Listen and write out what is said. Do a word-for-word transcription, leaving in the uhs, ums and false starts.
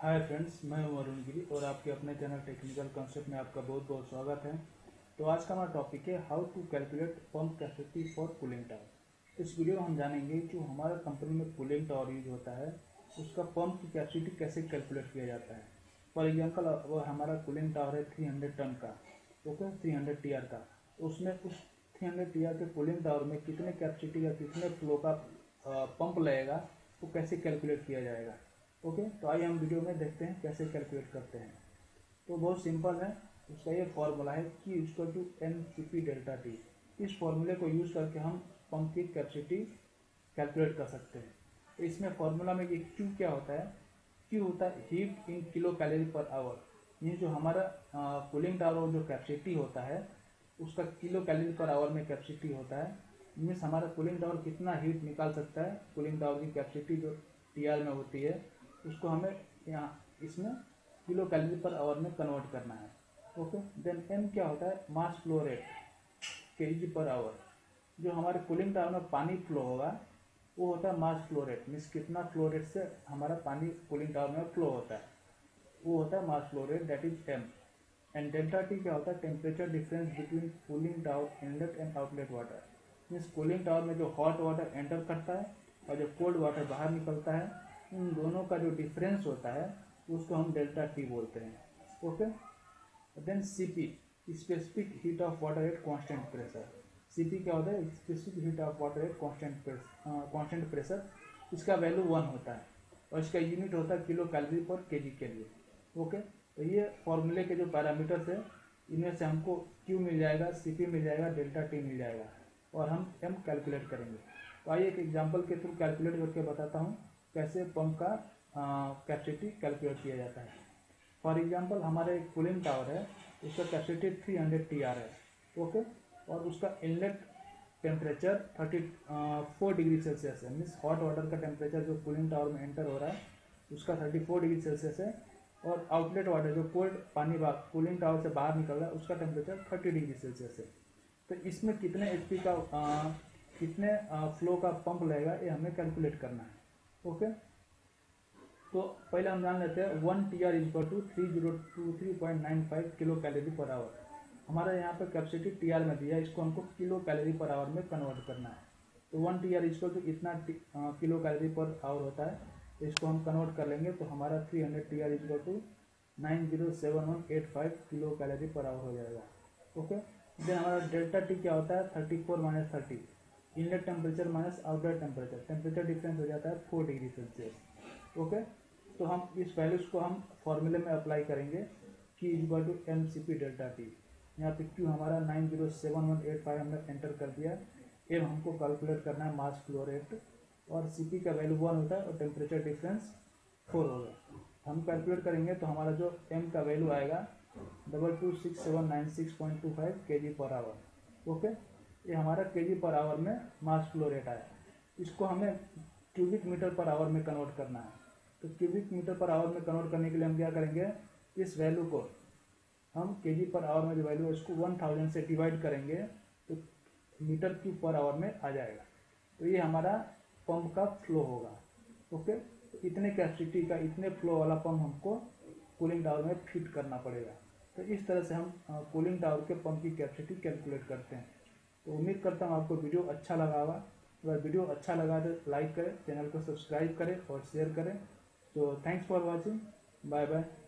Hi friends, मैं हूँ वरुण अरुणगी और आपके अपने चैनल टेक्निकल कॉन्सेप्ट में आपका बहुत बहुत स्वागत है। तो आज का हमारा टॉपिक है how to calculate pump capacity for cooling tower. इस वीडियो में हम जानेंगे कि हमारा कंपनी में कूलिंग टावर यूज होता है, उसका पंप की कैपेसिटी कैसे कैलकुलेट किया जाता है। फॉर एग्जाम्पल, वो हमारा कूलिंग टावर है थ्री हंड्रेड टन का, okay, three hundred T R का। उसमें उस थ्री हंड्रेड टी आर के कूलिंग टावर में कितने कैपेसिटी या कितने फ्लो का पंप लगेगा, वो कैसे कैलकुलेट किया जाएगा। ओके, तो आइए हम वीडियो में देखते हैं कैसे कैलकुलेट करते हैं। तो बहुत सिंपल है, उसका ये फॉर्मूला है कि इसको to N C P delta T. इस फॉर्मूले को यूज़ करके हम पंप की कैपेसिटी कैलकुलेट कर सकते हैं। इसमें फार्मूला में ये क्यू क्या होता है? क्यू होता है heat in kilo calorie per hour. ये जो हमारा कूलिंग टावर जो कैपेसिटी होता है उसका किलो कैलोरी पर आवर में कैपेसिटी होता है। मीन्स हमारा कूलिंग टावर कितना हीट निकाल सकता है, कूलिंग टावर की कैपेसिटी जो टी आर में होती है उसको हमें यहाँ इसमें किलो कैलोरी पर आवर में कन्वर्ट करना है। ओके, देन एम क्या होता है? Mass flow rate KG per hour. जो हमारे कूलिंग टावर में पानी फ्लो होगा वो होता है मास फ्लो रेट। मीन्स कितना फ्लो रेट से हमारा पानी कूलिंग टावर में फ्लो होता है, वो होता है mass flow rate, that is M. And delta T क्या होता है? Temperature difference between cooling tower inlet and outlet water. Means cooling tower में जो हॉट वाटर एंटर करता है और जो कोल्ड वाटर बाहर निकलता है, इन दोनों का जो डिफरेंस होता है उसको हम डेल्टा टी बोलते हैं। Okay, then C P, specific heat of water at constant pressure. C P क्या होता है? Specific heat of water at constant pressure constant pressure इसका वैल्यू वन होता है और इसका यूनिट होता है किलो कैलोरी पर केजी के लिए। ओके, तो ये फॉर्मूले के जो पैरामीटर्स है इनमें से हमको क्यू मिल जाएगा, सी पी मिल जाएगा, डेल्टा टी मिल जाएगा और हम एम कैलकुलेट करेंगे। तो आइए एक एग्जाम्पल के थ्रू कैलकुलेट करके बताता हूँ कैसे पंप का कैपेसिटी कैलकुलेट किया जाता है। फॉर एग्जांपल, हमारा एक कूलिंग टावर है, उसका capacity three hundred T R है। ओके, और उसका inlet temperature thirty four degree Celsius है। मीन्स हॉट वाटर का टेम्परेचर जो कूलिंग टावर में एंटर हो रहा है उसका थर्टी फोर डिग्री सेल्सियस है और आउटलेट वाटर जो कोल्ड पानी कूलिंग टावर से बाहर निकल रहा है उसका टेम्परेचर थर्टी डिग्री सेल्सियस है। तो इसमें कितने एच पी का आ, कितने आ, फ्लो का पंप लगेगा ये हमें कैलकुलेट करना है। ओके, तो पहले हम जान लेते हैं one T R is equal to three zero two three point nine five kilo calorie per hour. हमारा यहाँ पे कैपेसिटी टी आर में दिया है, इसको हमको किलो कैलोरी पर आवर में कन्वर्ट करना है। तो one T R is equal to इतना किलो कैलोरी पर आवर होता है, तो इसको हम कन्वर्ट कर लेंगे। तो हमारा three hundred T R is equal to nine zero seven one eight five kilo calorie per hour हो जाएगा। ओके, देन हमारा डेल्टा टी क्या होता है? Thirty four minus thirty, inlet temperature minus outlet temperature, temperature difference हो जाता है four degree Celsius. Okay, तो हम इस वैल्यूज को हम फॉर्मूले में अप्लाई करेंगे कि is equal to M C P delta T. यहाँ पे क्यू हमारा nine zero seven one eight five हमने एंटर कर दिया। एम हमको कैलकुलेट करना है मास फ्लो रेट, और सी पी का वैल्यू वन होता है और टेम्परेचर डिफरेंस फोर होगा। हम कैलकुलेट करेंगे तो हमारा जो एम का वैल्यू आएगा double two six seven nine six point two five K G per hour. Okay, ये हमारा केजी पर आवर में मास फ्लो रेट आया। इसको हमें क्यूबिक मीटर पर आवर में कन्वर्ट करना है। तो क्यूबिक मीटर पर आवर में कन्वर्ट करने के लिए हम क्या करेंगे? इस वैल्यू को हम केजी पर आवर में जो वैल्यू है इसको वन थाउजेंड से डिवाइड करेंगे तो मीटर क्यूब पर आवर में आ जाएगा। तो ये हमारा पंप का फ्लो होगा। ओके, तो इतने कैपेसिटी का इतने फ्लो वाला पंप हमको कूलिंग टावर में फिट करना पड़ेगा। तो इस तरह से हम कूलिंग टावर के पंप की कैपेसिटी कैलकुलेट करते हैं। तो उम्मीद करता हूँ आपको वीडियो अच्छा लगा होगा। अगर वीडियो अच्छा लगा तो लाइक करें, चैनल को सब्सक्राइब करें और शेयर करें। तो thanks for watching, bye bye.